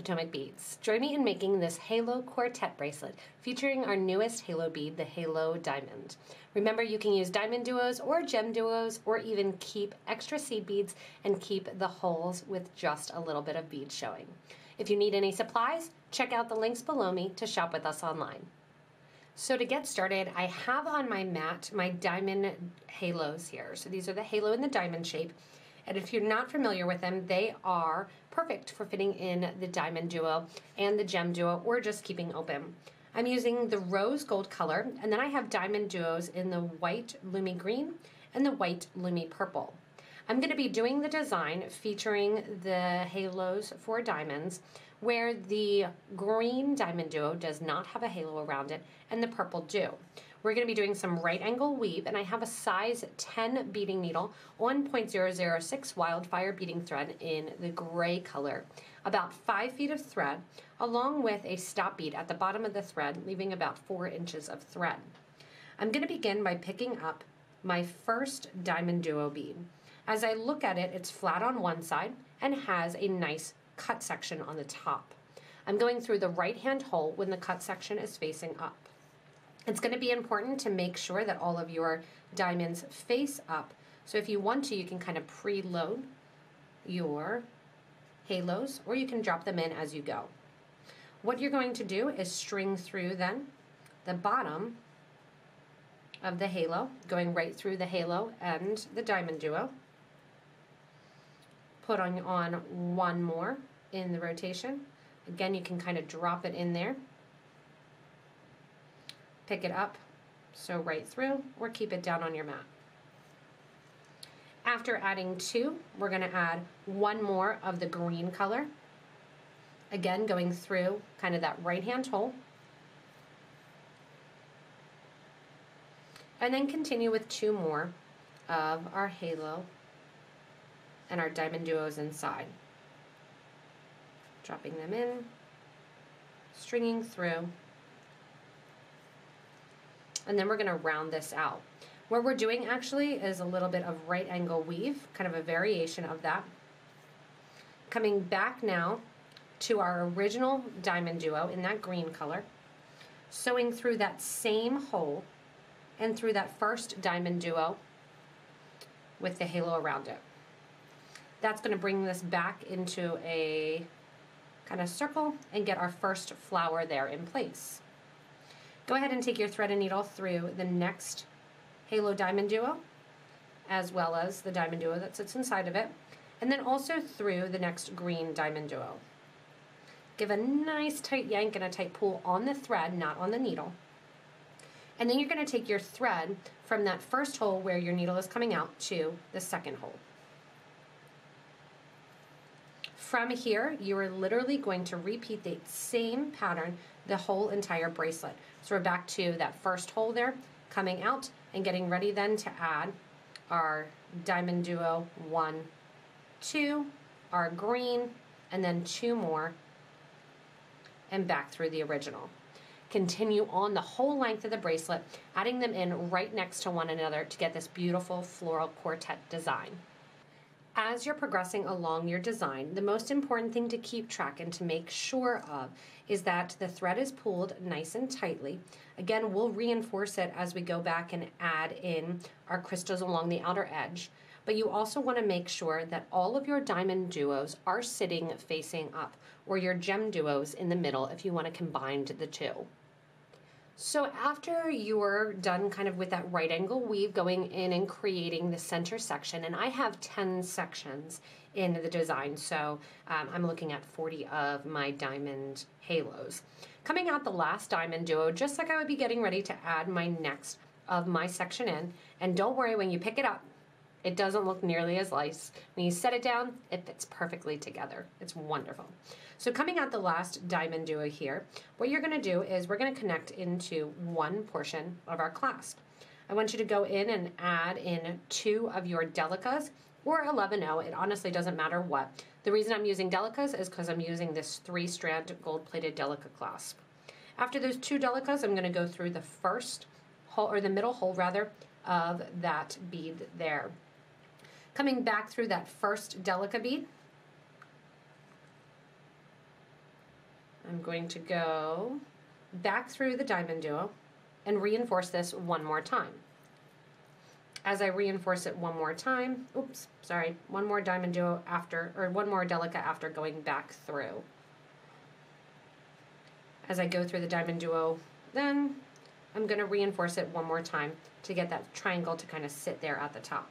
Potomac beads. Join me in making this Halo Quartet bracelet featuring our newest Halo bead, the Halo Diamond. Remember, you can use diamond duos or gem duos, or even keep extra seed beads and keep the holes with just a little bit of bead showing. If you need any supplies, check out the links below me to shop with us online. So to get started, I have on my mat my diamond halos here. So these are the halo and the diamond shape. And if you're not familiar with them, they are perfect for fitting in the diamond duo and the gem duo, or just keeping open. I'm using the rose gold color, and then I have diamond duos in the white Lumi green and the white Lumi purple. I'm going to be doing the design featuring the halos for diamonds, where the green diamond duo does not have a halo around it and the purple do. We're going to be doing some right angle weave, and I have a size 10 beading needle on 0.006 wildfire beading thread in the gray color. About 5 feet of thread, along with a stop bead at the bottom of the thread, leaving about 4 inches of thread. I'm going to begin by picking up my first diamond duo bead. As I look at it, it's flat on one side and has a nice cut section on the top. I'm going through the right-hand hole when the cut section is facing up. It's going to be important to make sure that all of your diamonds face up. So if you want to, you can kind of preload your halos, or you can drop them in as you go. What you're going to do is string through then the bottom of the halo, going right through the halo and the diamond duo. Put on one more in the rotation. Again, you can kind of drop it in there. Pick it up, so right through, or keep it down on your mat. After adding two, we're going to add one more of the green color. Again, going through kind of that right-hand hole. And then continue with two more of our halo and our diamond duos inside. Dropping them in, stringing through, and then we're going to round this out. What we're doing actually is a little bit of right angle weave, kind of a variation of that. Coming back now to our original diamond duo in that green color, sewing through that same hole and through that first diamond duo with the halo around it. That's going to bring this back into a kind of circle and get our first flower there in place. Go ahead and take your thread and needle through the next halo diamond duo, as well as the diamond duo that sits inside of it, and then also through the next green diamond duo. Give a nice tight yank and a tight pull on the thread, not on the needle. And then you're going to take your thread from that first hole where your needle is coming out to the second hole. From here, you are literally going to repeat the same pattern the whole entire bracelet. So we're back to that first hole there, coming out and getting ready then to add our diamond duo 1, 2, our green, and then two more, and back through the original. Continue on the whole length of the bracelet, adding them in right next to one another to get this beautiful floral quartet design. As you're progressing along your design, the most important thing to keep track and to make sure of is that the thread is pulled nice and tightly. Again, we'll reinforce it as we go back and add in our crystals along the outer edge. But you also want to make sure that all of your diamond duos are sitting facing up, or your gem duos in the middle if you want to combine the two. So after you're done kind of with that right angle weave, going in and creating the center section, and I have 10 sections in the design, so I'm looking at 40 of my diamond halos. Coming out the last diamond duo, just like I would be getting ready to add my next of my section in, and don't worry, when you pick it up, it doesn't look nearly as nice. When you set it down, it fits perfectly together. It's wonderful. So coming out the last diamond duo here, what you're going to do is we're going to connect into one portion of our clasp. I want you to go in and add in two of your delicas, or 11-0. It honestly doesn't matter what. The reason I'm using delicas is because I'm using this 3-strand gold-plated delica clasp. After those two delicas, I'm going to go through the first hole, or the middle hole rather, of that bead there. Coming back through that first delica bead, I'm going to go back through the DiamonDuo and reinforce this one more time. As I reinforce it one more time, oops, sorry, one more DiamonDuo after, or one more Delica after going back through. As I go through the DiamonDuo, then I'm going to reinforce it one more time to get that triangle to kind of sit there at the top.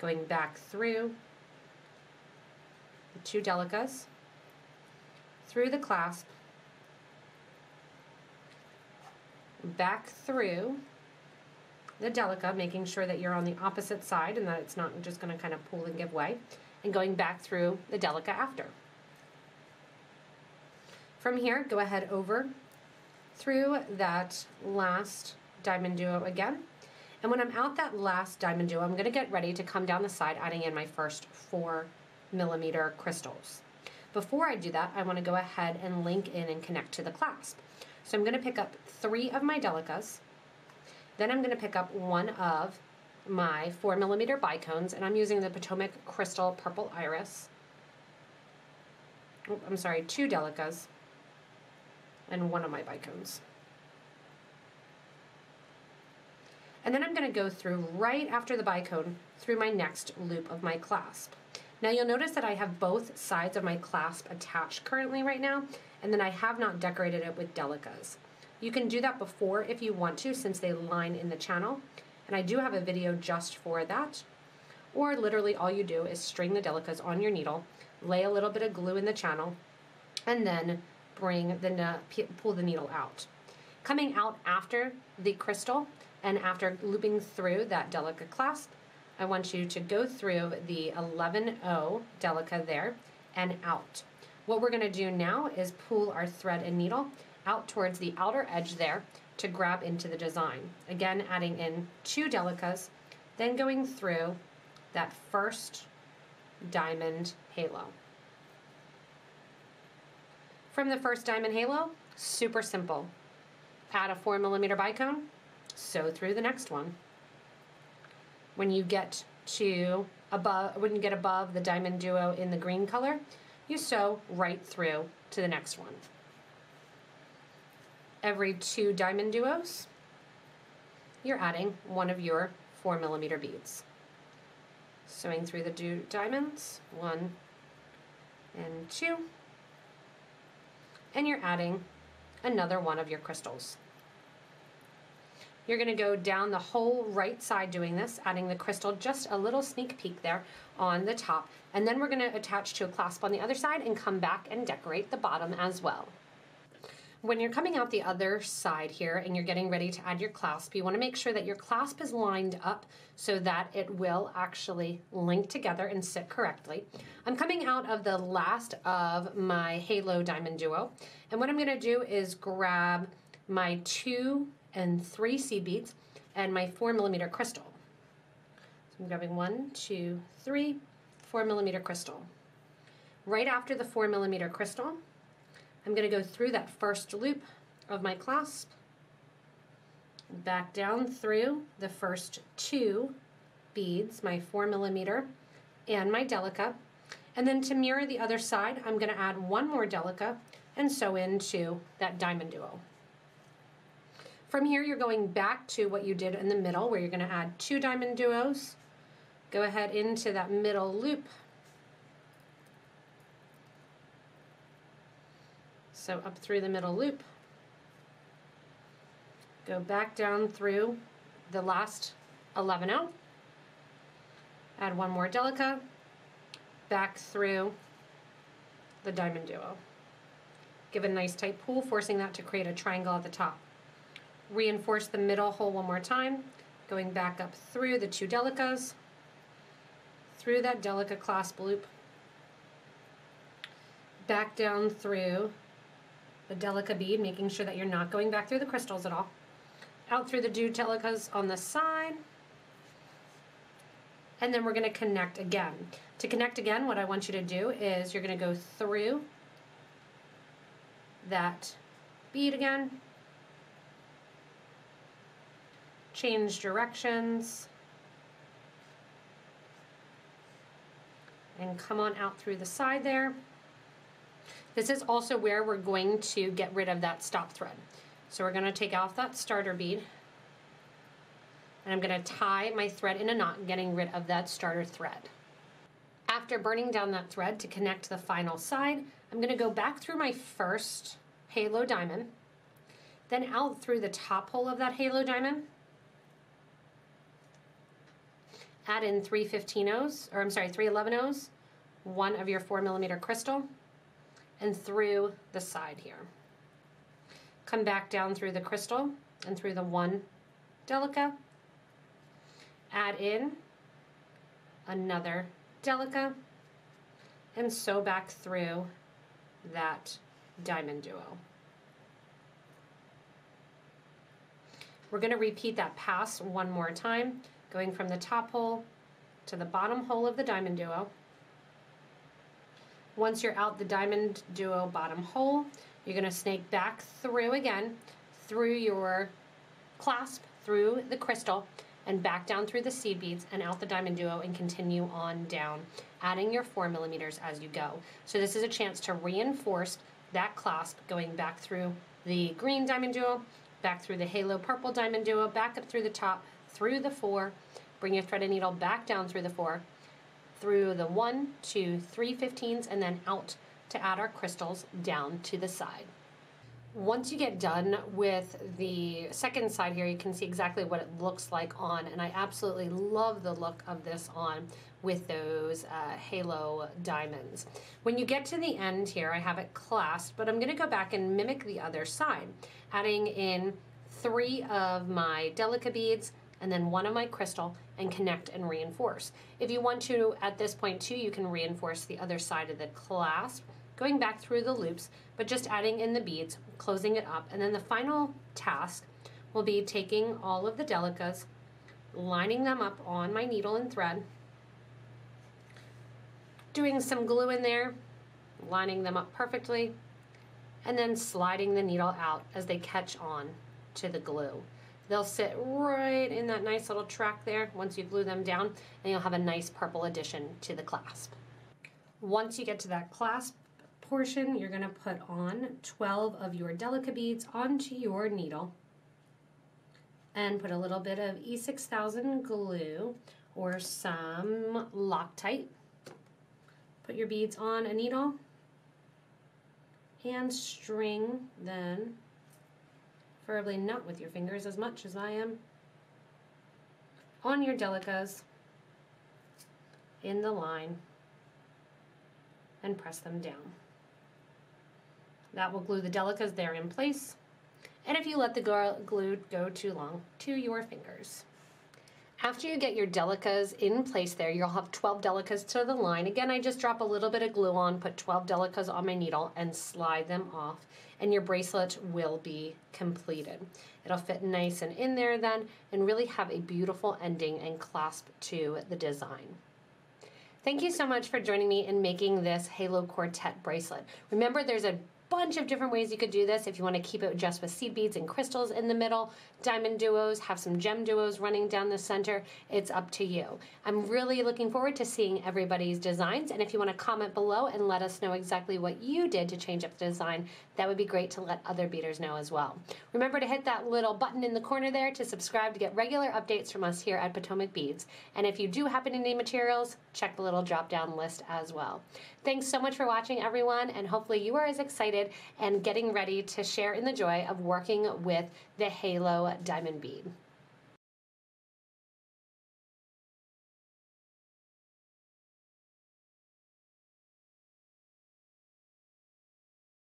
Going back through the two Delicas, through the clasp, back through the Delica, making sure that you're on the opposite side and that it's not just going to kind of pull and give way, and going back through the Delica after. From here, go ahead over through that last DiamonDuo again, and when I'm out that last DiamonDuo, I'm going to get ready to come down the side, adding in my first 4mm crystals. Before I do that, I want to go ahead and link in and connect to the clasp. So I'm going to pick up 3 of my Delicas. Then I'm going to pick up 1 of my 4mm bicones, and I'm using the Potomac Crystal Purple Iris. Oh, I'm sorry, 2 Delicas and 1 of my bicones. And then I'm going to go through right after the bicone through my next loop of my clasp. Now you'll notice that I have both sides of my clasp attached currently right now, and then I have not decorated it with Delicas. You can do that before if you want to, since they line in the channel, and I do have a video just for that. Or literally all you do is string the Delicas on your needle, lay a little bit of glue in the channel, and then pull the needle out. Coming out after the crystal and after looping through that Delica clasp, I want you to go through the 11-0 Delica there and out. What we're going to do now is pull our thread and needle out towards the outer edge there to grab into the design. Again, adding in 2 Delicas, then going through that first diamond halo. From the first diamond halo, super simple. Add a 4mm bicone, sew through the next one. When you get above the DiamonDuo in the green color, you sew right through to the next one. Every 2 DiamonDuos, you're adding 1 of your 4mm beads. Sewing through the diamonds, 1 and 2, and you're adding another 1 of your crystals. You're going to go down the whole right side doing this, adding the crystal, just a little sneak peek there on the top, and then we're going to attach to a clasp on the other side and come back and decorate the bottom as well. When you're coming out the other side here and you're getting ready to add your clasp, you want to make sure that your clasp is lined up so that it will actually link together and sit correctly. I'm coming out of the last of my Halo DiamonDuo, and what I'm going to do is grab my 2 and 3 C beads and my 4mm crystal. So I'm grabbing 1, 2, 3, 4mm crystal. Right after the 4mm crystal, I'm going to go through that first loop of my clasp, back down through the first 2 beads, my 4mm and my Delica, and then to mirror the other side, I'm going to add 1 more Delica and sew into that DiamonDuo. From here, you're going back to what you did in the middle, where you're going to add 2 DiamonDuos, go ahead into that middle loop, so up through the middle loop, go back down through the last 11-0, add 1 more Delica, back through the DiamonDuo. Give a nice tight pull, forcing that to create a triangle at the top. Reinforce the middle hole one more time, going back up through the 2 Delicas, through that Delica clasp loop, back down through the Delica bead, making sure that you're not going back through the crystals at all, out through the 2 Delicas on the side, and then we're going to connect again. To connect again, what I want you to do is you're going to go through that bead again, change directions, and come on out through the side there. This is also where we're going to get rid of that stop thread. So we're going to take off that starter bead, and I'm going to tie my thread in a knot, getting rid of that starter thread. After burning down that thread to connect the final side, I'm going to go back through my first halo diamond, then out through the top hole of that halo diamond, add in 3 15-0s, or I'm sorry, 3 11-0s, one of your 4 millimeter crystal, and through the side here. Come back down through the crystal and through the one Delica, add in another Delica, and sew back through that DiamonDuo. We're going to repeat that pass one more time, going from the top hole to the bottom hole of the DiamonDuo. Once you're out the DiamonDuo bottom hole, you're going to snake back through again, through your clasp, through the crystal, and back down through the seed beads and out the DiamonDuo, and continue on down, adding your 4 millimeters as you go. So this is a chance to reinforce that clasp, going back through the green DiamonDuo, back through the halo purple DiamonDuo, back up through the top, through the 4, bring your threaded needle back down through the 4, through the 1, 2, 3 15s, and then out to add our crystals down to the side. Once you get done with the second side here, you can see exactly what it looks like on, and I absolutely love the look of this on with those halo diamonds. When you get to the end here, I have it clasped, but I'm going to go back and mimic the other side, adding in 3 of my Delica beads and then 1 of my crystal, and connect and reinforce. If you want to, at this point too, you can reinforce the other side of the clasp, going back through the loops, but just adding in the beads, closing it up, and then the final task will be taking all of the Delicas, lining them up on my needle and thread, doing some glue in there, lining them up perfectly, and then sliding the needle out as they catch on to the glue. They'll sit right in that nice little track there once you glue them down, and you'll have a nice purple addition to the clasp. Once you get to that clasp portion, you're going to put on 12 of your Delica beads onto your needle and put a little bit of E6000 glue or some Loctite. Put your beads on a needle and string, then preferably not with your fingers as much as I am, on your Delicas in the line, and press them down. That will glue the Delicas there in place, and if you let the glue go too long, to your fingers. After you get your Delicas in place there, you'll have 12 Delicas to the line. Again, I just drop a little bit of glue on, put 12 Delicas on my needle, and slide them off, and your bracelet will be completed. It'll fit nice and in there then, and really have a beautiful ending and clasp to the design. Thank you so much for joining me in making this Halo Quartet bracelet. Remember, there's a bunch of different ways you could do this. If you want to keep it just with seed beads and crystals in the middle, DiamonDuos, have some GemDuos running down the center, it's up to you. I'm really looking forward to seeing everybody's designs, and if you want to comment below and let us know exactly what you did to change up the design, that would be great to let other beaters know as well. Remember to hit that little button in the corner there to subscribe to get regular updates from us here at Potomac Beads, and if you do happen to need materials, check the little drop down list as well. Thanks so much for watching, everyone, and hopefully you are as excited and getting ready to share in the joy of working with the Halo Diamond Bead.